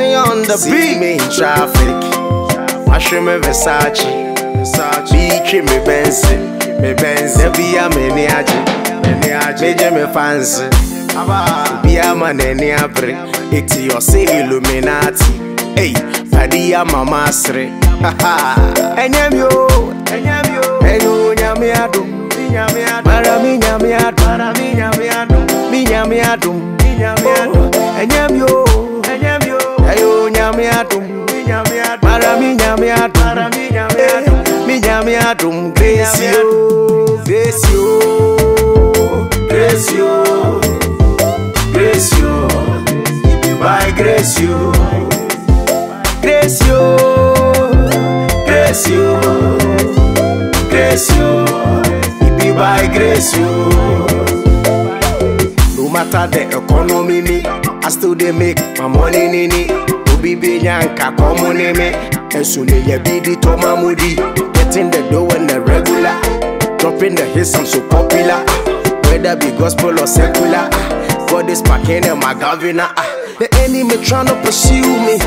Chensee on the beat. See me in traffic, I show me Versace, BK me Benz, Debbie a me niaje, meje me fancy, be a man any abre, it's your say Illuminati, hey, Paddy a my master, haha, enyamio, enu nyamiado, marami nyamiado, mi nyamiado. Grace you. No matter the economy, me I still dey make my money, nini. Obi be yanka come on me, and soon ye be the Toma Moody. Getting the dough and the regular, dropping the hits, I'm so popular. Whether be gospel or secular, God is packing and my governor. The enemy tryna pursue me,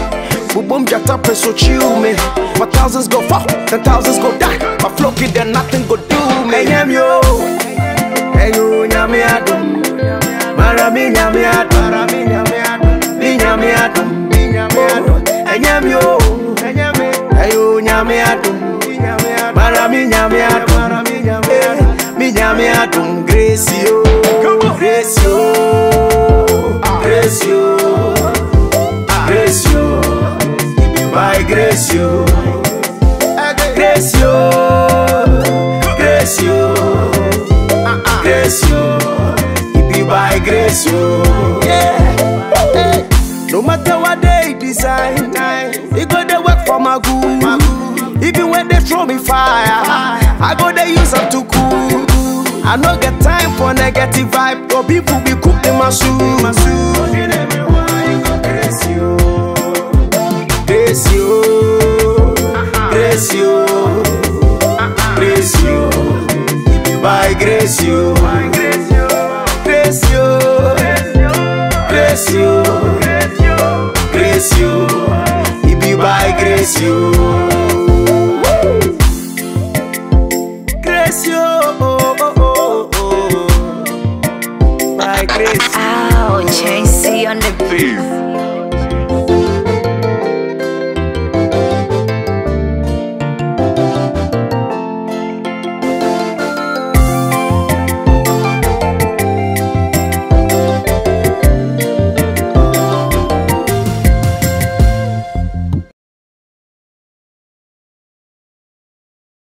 we boom jacked up and so chill me. My thousands go fall, and thousands go die. My flock it, then nothing go do me. Enyo nyame adum. Grace you. No matter what they design, it go they work for my good. Even when they throw me fire, I go they use them to cool. I no get time for negative vibe, but people be cooked in my shoe. Grace you, it be by grace you. Grace you, by grace you. Chensee on the beat.